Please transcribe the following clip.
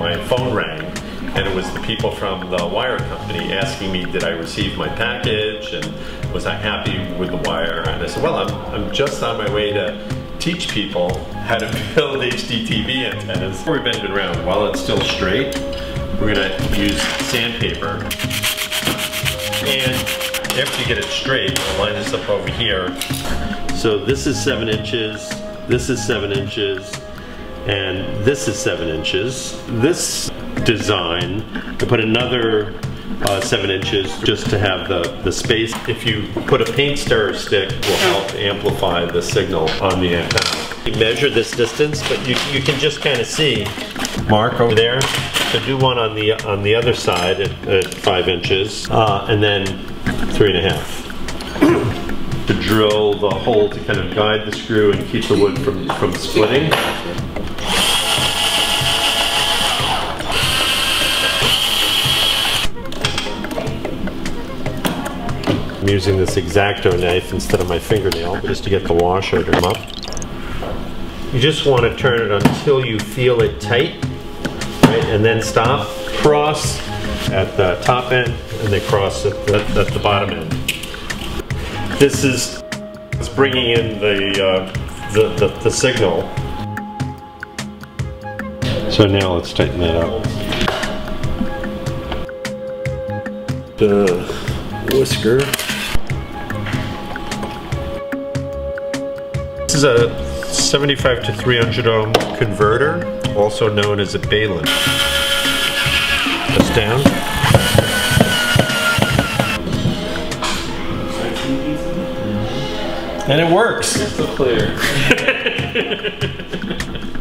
my phone rang, and it was the people from the wire company asking me, did I receive my package, and was I happy with the wire? And I said, well, I'm just on my way to teach people how to build HDTV antennas. Before we bend it around, while it's still straight, we're gonna use sandpaper. And after you get it straight, we'll line this up over here. So this is 7 inches, this is 7 inches, and this is 7 inches. This design, I put another 7 inches just to have the space. If you put a paint stirrer stick, it will help amplify the signal on the antenna. You measure this distance, but you can just kind of see mark over there. So do one on the other side at 5 inches, and then 3.5 to drill the hole to kind of guide the screw and keep the wood from splitting. I'm using this X-Acto knife instead of my fingernail just to get the washer to come up. You just want to turn it until you feel it tight, right, and then stop. Cross at the top end and then cross at the bottom end. This is bringing in the signal. So now let's tighten that up. The whisker. This is a 75 to 300 ohm converter, also known as a Balin. That's down. And it works. Crystal clear.